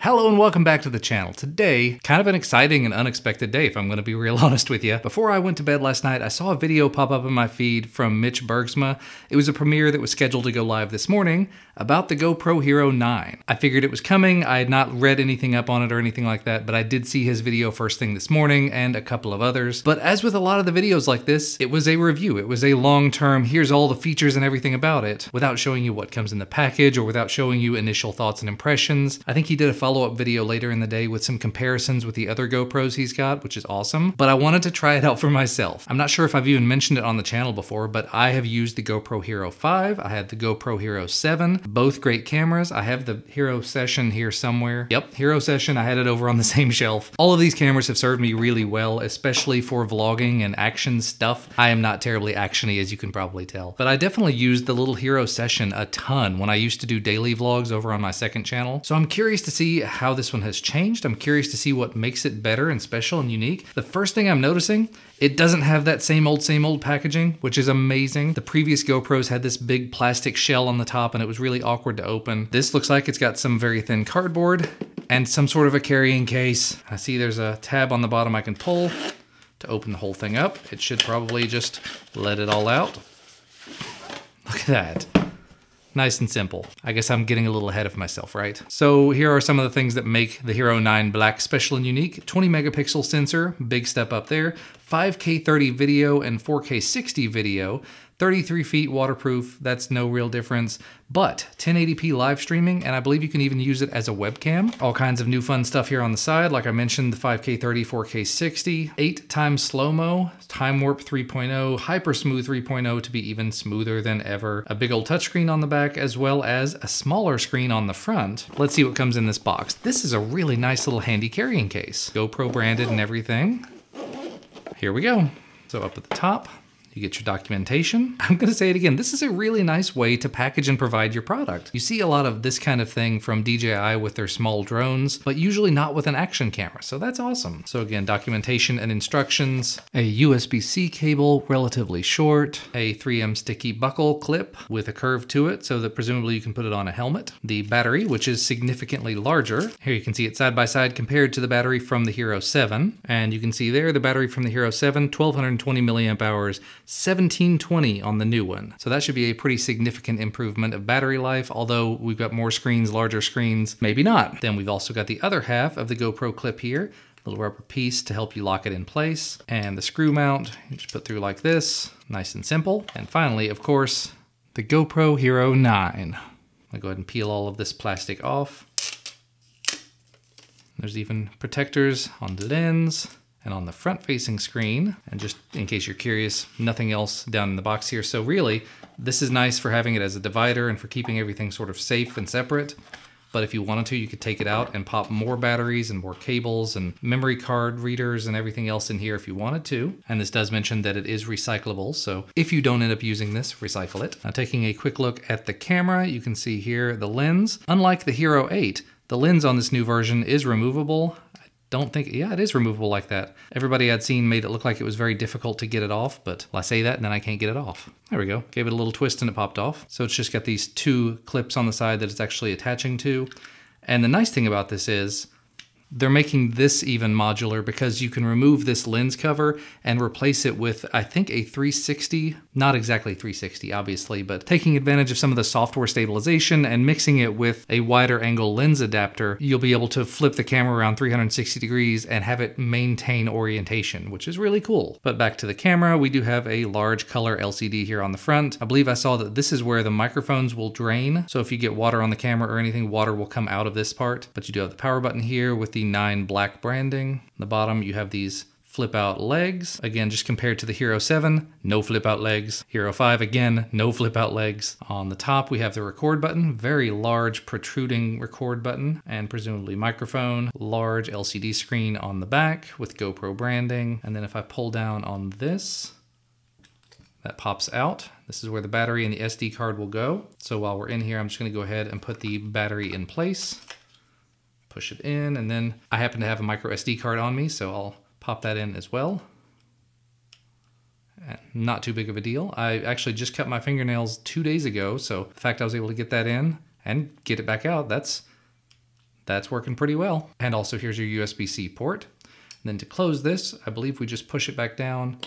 Hello and welcome back to the channel. Today, kind of an exciting and unexpected day if I'm going to be real honest with you. Before I went to bed last night, I saw a video pop up in my feed from Mitch Bergsma. It was a premiere that was scheduled to go live this morning about the GoPro Hero 9. I figured it was coming. I had not read anything up on it or anything like that, but I did see his video first thing this morning and a couple of others. But as with a lot of the videos like this, it was a review. It was a long-term, here's all the features and everything about it, without showing you what comes in the package or without showing you initial thoughts and impressions. I think he did a follow-up video later in the day with some comparisons with the other GoPros he's got, which is awesome, but I wanted to try it out for myself. I'm not sure if I've even mentioned it on the channel before, but I have used the GoPro Hero 5, I had the GoPro Hero 7, both great cameras. I have the Hero Session here somewhere. Yep, Hero Session, I had it over on the same shelf. All of these cameras have served me really well, especially for vlogging and action stuff. I am not terribly actiony, as you can probably tell, but I definitely used the little Hero Session a ton when I used to do daily vlogs over on my second channel, so I'm curious to see how this one has changed. I'm curious to see what makes it better and special and unique. The first thing I'm noticing, it doesn't have that same old packaging, which is amazing. The previous GoPros had this big plastic shell on the top and it was really awkward to open. This looks like it's got some very thin cardboard and some sort of a carrying case. I see there's a tab on the bottom I can pull to open the whole thing up. It should probably just let it all out. Look at that. Nice and simple. I guess I'm getting a little ahead of myself, right? So here are some of the things that make the Hero 9 Black special and unique. 20 megapixel sensor, big step up there. 5K30 video and 4K60 video. 33 feet waterproof, that's no real difference, but 1080p live streaming, and I believe you can even use it as a webcam. All kinds of new fun stuff here on the side. Like I mentioned, the 5K30, 4K60, 8x slow-mo, time warp 3.0, HyperSmooth 3.0 to be even smoother than ever, a big old touchscreen on the back, as well as a smaller screen on the front. Let's see what comes in this box. This is a really nice little handy carrying case. GoPro branded and everything. Here we go. So up at the top, you get your documentation. I'm gonna say it again, this is a really nice way to package and provide your product. You see a lot of this kind of thing from DJI with their small drones, but usually not with an action camera, so that's awesome. So again, documentation and instructions, a USB-C cable, relatively short, a 3M sticky buckle clip with a curve to it so that presumably you can put it on a helmet, the battery, which is significantly larger. Here you can see it side by side compared to the battery from the Hero 7, and you can see there the battery from the Hero 7, 1220 milliamp hours, 1720 on the new one. So that should be a pretty significant improvement of battery life, although we've got more screens, larger screens, maybe not. Then we've also got the other half of the GoPro clip here, a little rubber piece to help you lock it in place, and the screw mount, you just put through like this, nice and simple. And finally, of course, the GoPro Hero 9. I'll go ahead and peel all of this plastic off. There's even protectors on the lens and on the front-facing screen, and just in case you're curious, nothing else down in the box here. So really, this is nice for having it as a divider and for keeping everything sort of safe and separate. But if you wanted to, you could take it out and pop more batteries and more cables and memory card readers and everything else in here if you wanted to. And this does mention that it is recyclable, so if you don't end up using this, recycle it. Now taking a quick look at the camera, you can see here the lens. Unlike the Hero 8, the lens on this new version is removable. Don't think, yeah, it is removable like that. Everybody I'd seen made it look like it was very difficult to get it off, but I say that and then I can't get it off. There we go. Gave it a little twist and it popped off. So it's just got these two clips on the side that it's actually attaching to. And the nice thing about this is they're making this even modular because you can remove this lens cover and replace it with, I think, a 360, not exactly 360, obviously, but taking advantage of some of the software stabilization and mixing it with a wider angle lens adapter, you'll be able to flip the camera around 360 degrees and have it maintain orientation, which is really cool. But back to the camera, we do have a large color LCD here on the front. I believe I saw that this is where the microphones will drain. So if you get water on the camera or anything, water will come out of this part, but you do have the power button here with the 9 black branding. On the bottom, you have these flip out legs. Again, just compared to the Hero 7, no flip out legs. Hero 5, again, no flip out legs. On the top, we have the record button, very large protruding record button, and presumably microphone, large LCD screen on the back with GoPro branding. And then if I pull down on this, that pops out. This is where the battery and the SD card will go. So while we're in here, I'm just gonna go ahead and put the battery in place. Push it in, and then I happen to have a micro SD card on me, so I'll pop that in as well. Not too big of a deal. I actually just cut my fingernails 2 days ago, so the fact I was able to get that in and get it back out, that's that's working pretty well. And also here's your USB-C port. And then to close this, I believe we just push it back down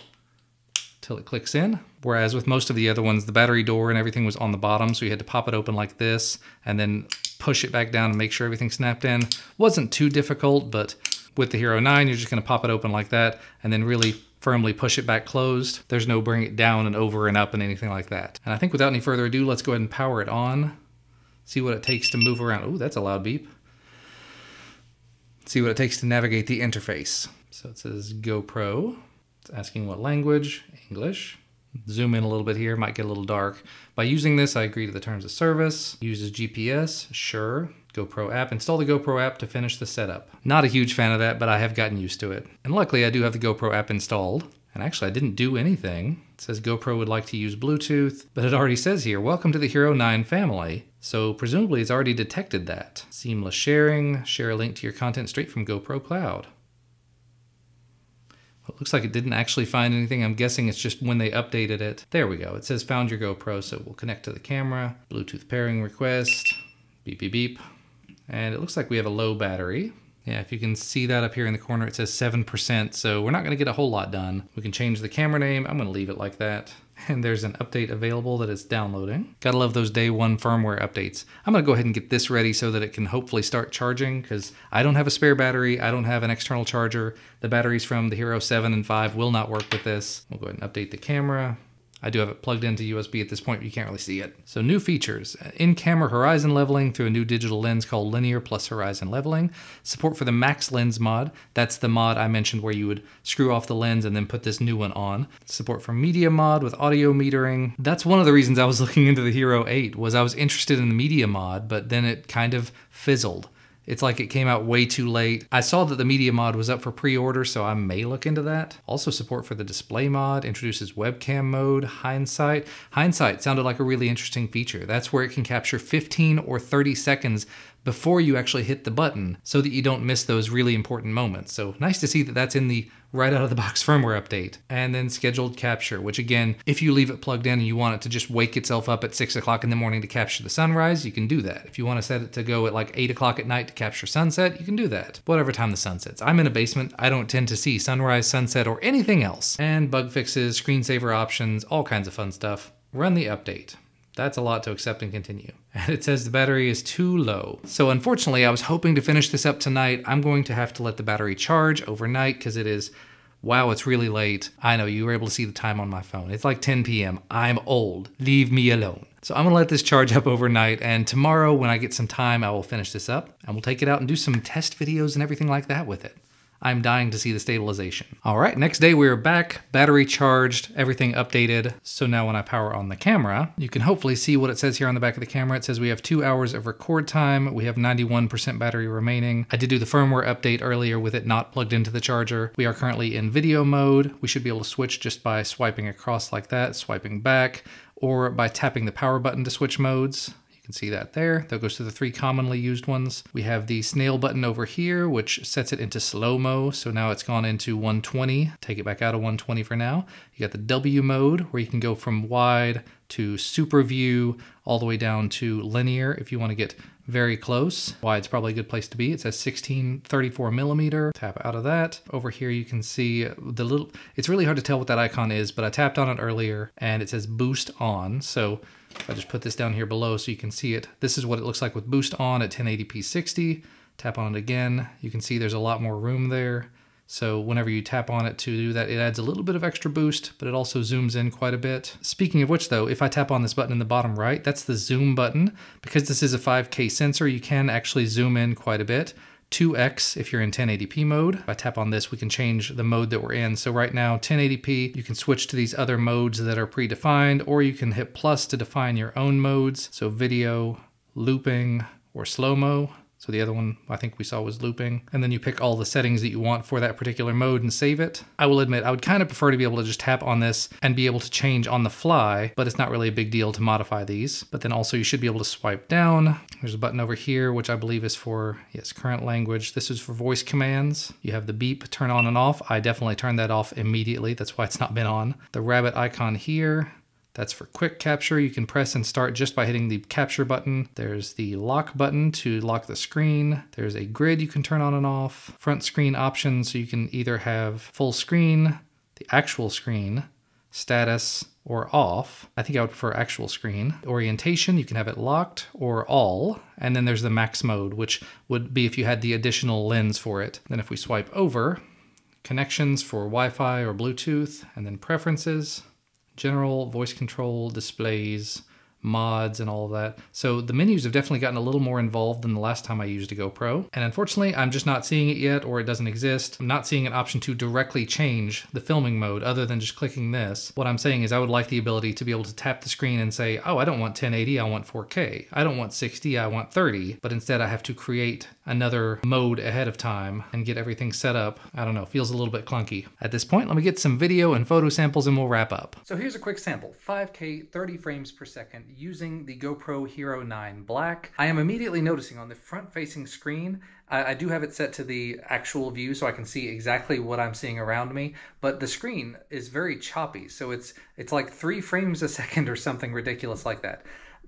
till it clicks in. Whereas with most of the other ones, the battery door and everything was on the bottom, so you had to pop it open like this and then push it back down and make sure everything snapped in. Wasn't too difficult, but with the Hero 9, you're just gonna pop it open like that and then really firmly push it back closed. There's no bring it down and over and up and anything like that. And I think without any further ado, let's go ahead and power it on. See what it takes to move around. Ooh, that's a loud beep. See what it takes to navigate the interface. So it says GoPro. It's asking what language, English. Zoom in a little bit here, might get a little dark. By using this, I agree to the terms of service. Uses GPS, sure. GoPro app, install the GoPro app to finish the setup. Not a huge fan of that, but I have gotten used to it. And luckily I do have the GoPro app installed. And actually I didn't do anything. It says GoPro would like to use Bluetooth, but it already says here, welcome to the Hero 9 family. So presumably it's already detected that. Seamless sharing, share a link to your content straight from GoPro Cloud. Well, it looks like it didn't actually find anything. I'm guessing it's just when they updated it. There we go, it says found your GoPro, so we'll connect to the camera. Bluetooth pairing request, beep, beep, beep. And it looks like we have a low battery. Yeah, if you can see that up here in the corner, it says 7%, so we're not gonna get a whole lot done. We can change the camera name, I'm gonna leave it like that. And there's an update available that it's downloading. Gotta love those day one firmware updates. I'm gonna go ahead and get this ready so that it can hopefully start charging, because I don't have a spare battery, I don't have an external charger. The batteries from the Hero 7 and 5 will not work with this. We'll go ahead and update the camera. I do have it plugged into USB at this point, but you can't really see it. So new features, in-camera horizon leveling through a new digital lens called Linear Plus Horizon Leveling. Support for the Max Lens Mod. That's the mod I mentioned where you would screw off the lens and then put this new one on. Support for Media Mod with audio metering. That's one of the reasons I was looking into the Hero 8, was I was interested in the Media Mod, but then it kind of fizzled. It's like it came out way too late. I saw that the Media Mod was up for pre-order, so I may look into that. Also support for the Display Mod, introduces webcam mode, hindsight. Hindsight sounded like a really interesting feature. That's where it can capture 15 or 30 seconds before you actually hit the button so that you don't miss those really important moments. So nice to see that that's in the right out of the box firmware update. And then scheduled capture, which again, if you leave it plugged in and you want it to just wake itself up at 6 o'clock in the morning to capture the sunrise, you can do that. If you want to set it to go at like 8 o'clock at night to capture sunset, you can do that. Whatever time the sun sets. I'm in a basement. I don't tend to see sunrise, sunset, or anything else. And bug fixes, screensaver options, all kinds of fun stuff. Run the update. That's a lot to accept and continue. And it says the battery is too low. So unfortunately, I was hoping to finish this up tonight. I'm going to have to let the battery charge overnight because it is, wow, it's really late. I know, you were able to see the time on my phone. It's like 10 p.m. I'm old. Leave me alone. So I'm gonna let this charge up overnight, and tomorrow when I get some time, I will finish this up and we'll take it out and do some test videos and everything like that with it. I'm dying to see the stabilization. All right, next day we are back, battery charged, everything updated. So now when I power on the camera, you can hopefully see what it says here on the back of the camera. It says we have 2 hours of record time. We have 91% battery remaining. I did do the firmware update earlier with it not plugged into the charger. We are currently in video mode. We should be able to switch just by swiping across like that, swiping back, or by tapping the power button to switch modes. See that there. That goes to the three commonly used ones. We have the snail button over here, which sets it into slow-mo. So now it's gone into 120. Take it back out of 120 for now. You got the W mode, where you can go from wide to super view, all the way down to linear if you want to get very close. Wide's probably a good place to be. It says 1634mm. Tap out of that. Over here you can see the little, it's really hard to tell what that icon is, but I tapped on it earlier and it says boost on. So I just put this down here below so you can see it. This is what it looks like with boost on at 1080p 60. Tap on it again. You can see there's a lot more room there. So whenever you tap on it to do that, it adds a little bit of extra boost, but it also zooms in quite a bit. Speaking of which though, if I tap on this button in the bottom right, that's the zoom button. Because this is a 5K sensor, you can actually zoom in quite a bit. 2x if you're in 1080p mode. If I tap on this, we can change the mode that we're in. So right now, 1080p, you can switch to these other modes that are predefined, or you can hit plus to define your own modes. So video, looping, or slow-mo. So the other one I think we saw was looping. And then you pick all the settings that you want for that particular mode and save it. I will admit, I would kind of prefer to be able to just tap on this and be able to change on the fly, but it's not really a big deal to modify these. But then also you should be able to swipe down. There's a button over here, which I believe is for, yes, current language. This is for voice commands. You have the beep, turn on and off. I definitely turned that off immediately. That's why it's not been on. The rabbit icon here. That's for quick capture. You can press and start just by hitting the capture button. There's the lock button to lock the screen. There's a grid you can turn on and off. Front screen options, so you can either have full screen, the actual screen, status, or off. I think I would prefer actual screen. Orientation, you can have it locked or all. And then there's the max mode, which would be if you had the additional lens for it. Then if we swipe over, connections for Wi-Fi or Bluetooth, and then preferences, general, voice control, displays, mods, and all of that. So the menus have definitely gotten a little more involved than the last time I used a GoPro. And unfortunately, I'm just not seeing it yet, or it doesn't exist. I'm not seeing an option to directly change the filming mode other than just clicking this. What I'm saying is I would like the ability to be able to tap the screen and say, oh, I don't want 1080, I want 4K. I don't want 60, I want 30. But instead I have to create another mode ahead of time and get everything set up. I don't know, feels a little bit clunky. At this point, let me get some video and photo samples and we'll wrap up. So here's a quick sample, 5K, 30 frames per second, using the GoPro Hero 9 Black. I am immediately noticing on the front-facing screen, I do have it set to the actual view so I can see exactly what I'm seeing around me, but the screen is very choppy, so it's like 3 frames a second or something ridiculous like that.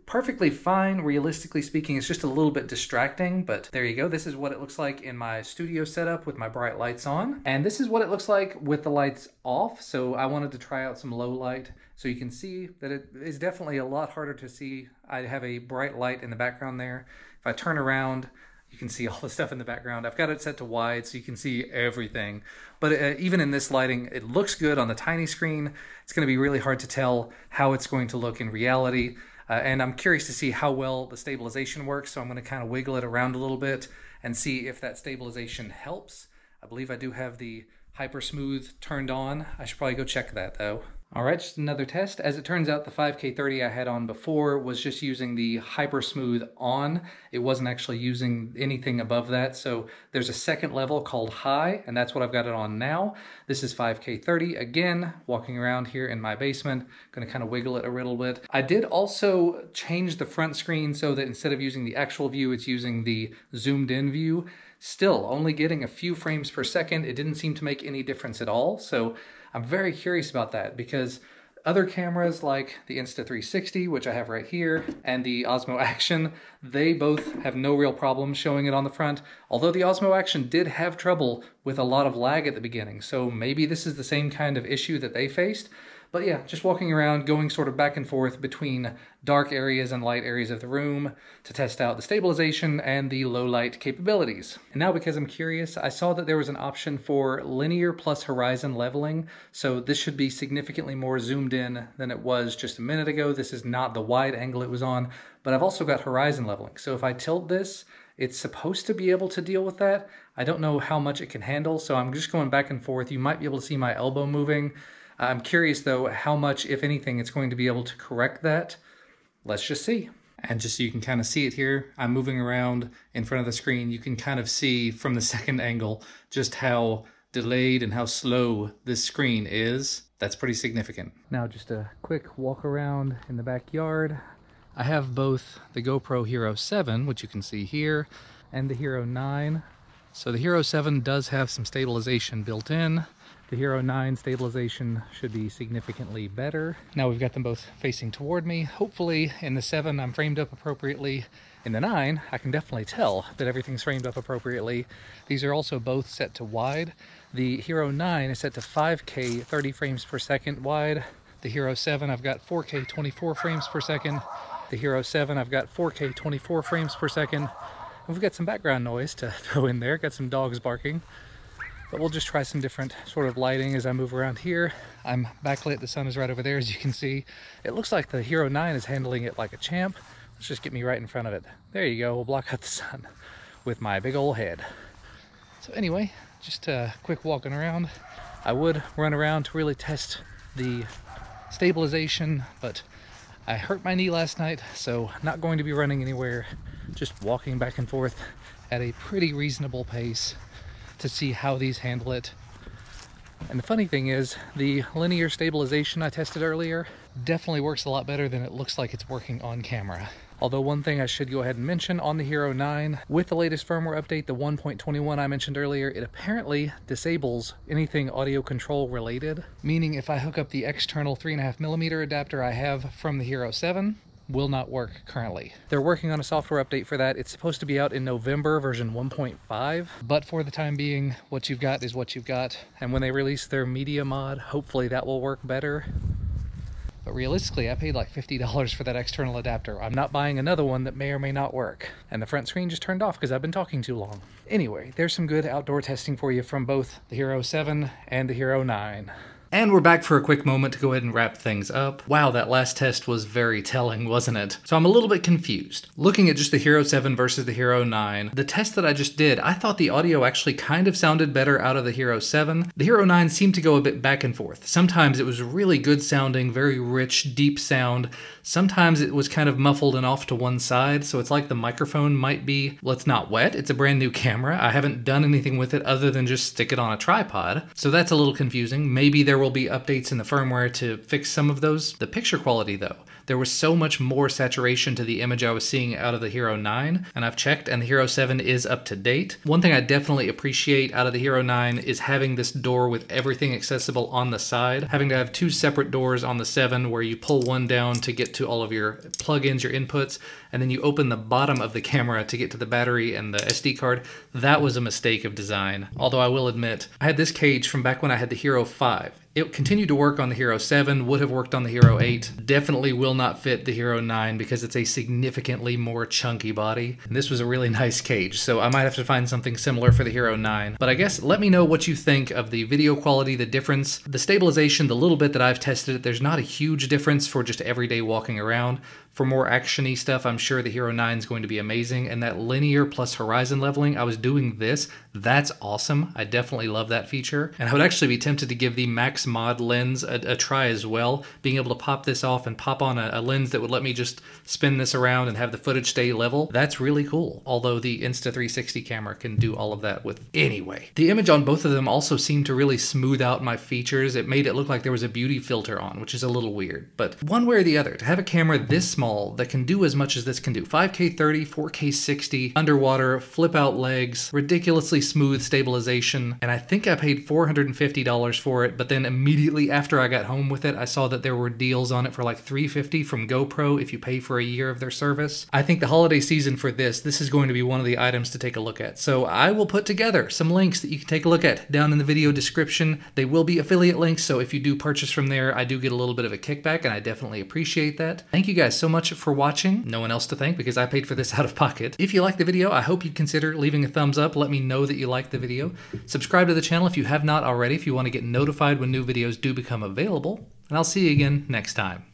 Perfectly fine, realistically speaking. It's just a little bit distracting, but there you go. This is what it looks like in my studio setup with my bright lights on. And this is what it looks like with the lights off. So I wanted to try out some low light. So you can see that it is definitely a lot harder to see. I have a bright light in the background there. If I turn around, you can see all the stuff in the background. I've got it set to wide so you can see everything. But even in this lighting, it looks good on the tiny screen. It's going to be really hard to tell how it's going to look in reality. And I'm curious to see how well the stabilization works, so I'm going to kind of wiggle it around a little bit and see if that stabilization helps. I believe I do have the HyperSmooth turned on. I should probably go check that, though. All right, just another test. As it turns out, the 5K30 I had on before was just using the HyperSmooth on. It wasn't actually using anything above that, so there's a second level called high, and that's what I've got it on now. This is 5K30. Again, walking around here in my basement, gonna kind of wiggle it a little bit. I did also change the front screen so that instead of using the actual view, it's using the zoomed in view. Still, only getting a few frames per second. It didn't seem to make any difference at all, so I'm very curious about that because other cameras like the Insta360, which I have right here, and the Osmo Action, they both have no real problem showing it on the front, although the Osmo Action did have trouble with a lot of lag at the beginning, so maybe this is the same kind of issue that they faced. But yeah, just walking around, going sort of back and forth between dark areas and light areas of the room to test out the stabilization and the low light capabilities. And now because I'm curious, I saw that there was an option for Linear Plus Horizon Leveling. So this should be significantly more zoomed in than it was just a minute ago. This is not the wide angle it was on, but I've also got horizon leveling. So if I tilt this, it's supposed to be able to deal with that. I don't know how much it can handle, so I'm just going back and forth. You might be able to see my elbow moving. I'm curious though how much, if anything, it's going to be able to correct that. Let's just see. And just so you can kind of see it here, I'm moving around in front of the screen. You can kind of see from the second angle just how delayed and how slow this screen is. That's pretty significant. Now just a quick walk around in the backyard. I have both the GoPro Hero 7, which you can see here, and the Hero 9. So the Hero 7 does have some stabilization built in. The Hero 9 stabilization should be significantly better. Now we've got them both facing toward me. Hopefully in the 7 I'm framed up appropriately. In the 9 I can definitely tell that everything's framed up appropriately. These are also both set to wide. The Hero 9 is set to 5K 30 frames per second wide. The Hero 7 I've got 4K 24 frames per second. The Hero 7 I've got 4K 24 frames per second. And we've got some background noise to throw in there. Got some dogs barking. But we'll just try some different sort of lighting as I move around here. I'm backlit, the sun is right over there as you can see. It looks like the Hero 9 is handling it like a champ. Let's just get me right in front of it. There you go, we'll block out the sun with my big old head. So anyway, just a quick walking around. I would run around to really test the stabilization, but I hurt my knee last night, so not going to be running anywhere. Just walking back and forth at a pretty reasonable pace to see how these handle it. And the funny thing is, the linear stabilization I tested earlier definitely works a lot better than it looks like it's working on camera. Although one thing I should go ahead and mention on the Hero 9, with the latest firmware update, the 1.21 I mentioned earlier, it apparently disables anything audio control related, meaning if I hook up the external 3.5mm adapter I have from the Hero 7, will not work currently. They're working on a software update for that. It's supposed to be out in November, version 1.5, but for the time being, what you've got is what you've got. And when they release their Media Mod, hopefully that will work better. But realistically, I paid like $50 for that external adapter. I'm not buying another one that may or may not work. And the front screen just turned off because I've been talking too long. Anyway, there's some good outdoor testing for you from both the Hero 7 and the Hero 9. And we're back for a quick moment to go ahead and wrap things up. Wow, that last test was very telling, wasn't it? So I'm a little bit confused. Looking at just the Hero 7 versus the Hero 9, the test that I just did, I thought the audio actually kind of sounded better out of the Hero 7. The Hero 9 seemed to go a bit back and forth. Sometimes it was really good sounding, very rich, deep sound. Sometimes it was kind of muffled and off to one side, so it's like the microphone might be, well, it's not wet, it's a brand new camera. I haven't done anything with it other than just stick it on a tripod. So that's a little confusing. Maybe there will be updates in the firmware to fix some of those. The picture quality though, there was so much more saturation to the image I was seeing out of the Hero 9, and I've checked and the Hero 7 is up to date. One thing I definitely appreciate out of the Hero 9 is having this door with everything accessible on the side. Having to have two separate doors on the 7 where you pull one down to get to all of your plugins, your inputs, and then you open the bottom of the camera to get to the battery and the SD card. That was a mistake of design. Although I will admit, I had this cage from back when I had the Hero 5. It continued to work on the Hero 7, would have worked on the Hero 8, definitely will not fit the Hero 9 because it's a significantly more chunky body. And this was a really nice cage, so I might have to find something similar for the Hero 9. But I guess let me know what you think of the video quality, the difference, the stabilization, the little bit that I've tested it. There's not a huge difference for just everyday walking around. For more action-y stuff, I'm sure the Hero 9 is going to be amazing. And that Linear Plus Horizon Leveling, I was doing this. That's awesome. I definitely love that feature. And I would actually be tempted to give the Max Mod lens a try as well. Being able to pop this off and pop on a lens that would let me just spin this around and have the footage stay level. That's really cool. Although the Insta360 camera can do all of that with anyway. The image on both of them also seemed to really smooth out my features. It made it look like there was a beauty filter on, which is a little weird. But one way or the other, to have a camera this small that can do as much as this can do. 5K30, 4K60, underwater, flip out legs, ridiculously smooth stabilization, and I think I paid $450 for it, but then immediately after I got home with it, I saw that there were deals on it for like $350 from GoPro if you pay for a year of their service. I think the holiday season for this is going to be one of the items to take a look at. So I will put together some links that you can take a look at down in the video description. They will be affiliate links, so if you do purchase from there, I do get a little bit of a kickback, and I definitely appreciate that. Thank you guys so much for watching. No one else to thank because I paid for this out of pocket. If you liked the video, I hope you'd consider leaving a thumbs up. Let me know that you liked the video. Subscribe to the channel if you have not already, if you want to get notified when new videos do become available. And I'll see you again next time.